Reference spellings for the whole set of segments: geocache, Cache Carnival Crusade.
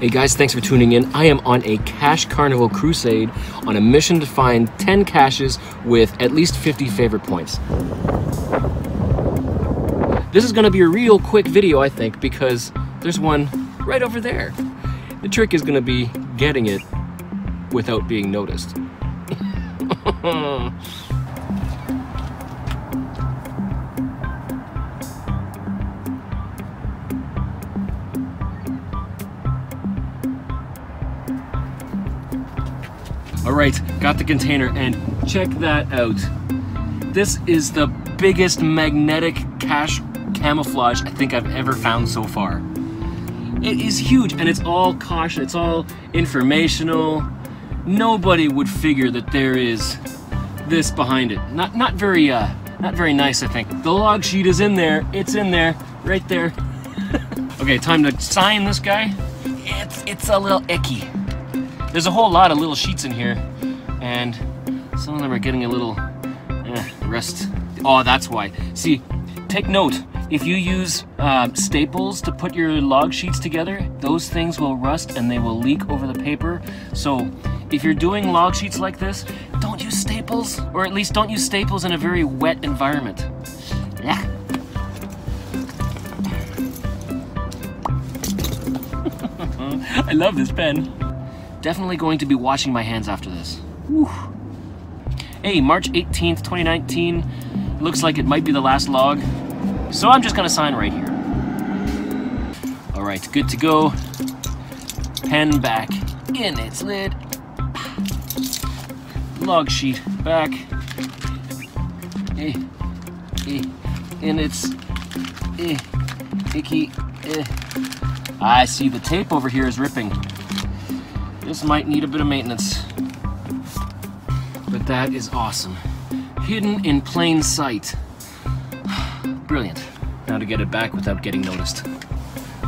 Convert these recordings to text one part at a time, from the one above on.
Hey guys, thanks for tuning in. I am on a Cache Carnival Crusade on a mission to find 10 caches with at least 50 favorite points. This is gonna be a real quick video, I think, because there's one right over there. The trick is gonna be getting it without being noticed. All right, got the container, and check that out. This is the biggest magnetic cache camouflage I think I've ever found so far. It is huge, and it's all caution, it's all informational. Nobody would figure that there is this behind it. Not very nice, I think. The log sheet is in there. It's in there, right there. Okay, time to sign this guy. It's a little icky. There's a whole lot of little sheets in here, and some of them are getting a little rust. Oh, that's why. See, take note, if you use staples to put your log sheets together, those things will rust and they will leak over the paper. So if you're doing log sheets like this, don't use staples, or at least don't use staples in a very wet environment. Yeah. I love this pen. Definitely going to be washing my hands after this. Whew. Hey, March 18th, 2019. Looks like it might be the last log. So I'm just gonna sign right here. All right, good to go. Pen back in its lid. Log sheet back. In its icky. I see the tape over here is ripping. This might need a bit of maintenance, but that is awesome. Hidden in plain sight. Brilliant. Now to get it back without getting noticed.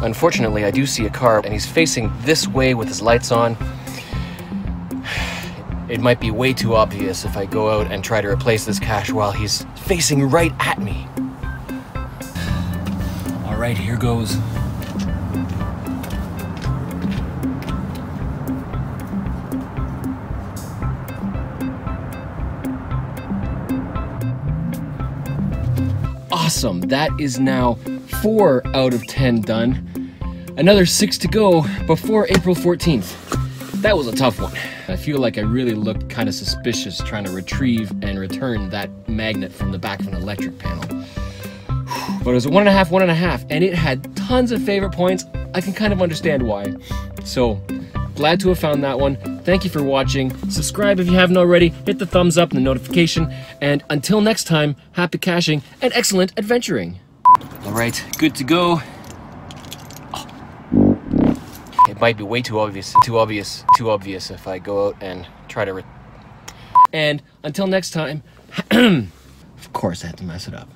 Unfortunately, I do see a car, and he's facing this way with his lights on. It might be way too obvious if I go out and try to replace this cache while he's facing right at me. All right, here goes. Awesome, that is now 4 out of 10 done. Another 6 to go before April 14th. That was a tough one. I feel like I really looked kind of suspicious trying to retrieve and return that magnet from the back of an electric panel. But it was a 1.5, 1.5, and it had tons of favorite points. I can kind of understand why. So glad to have found that one. Thank you for watching. Subscribe if you haven't already. Hit the thumbs up and the notification. And until next time, happy caching and excellent adventuring. All right, good to go. Oh. It might be way too obvious if I go out and try to. And until next time, of course I had to mess it up.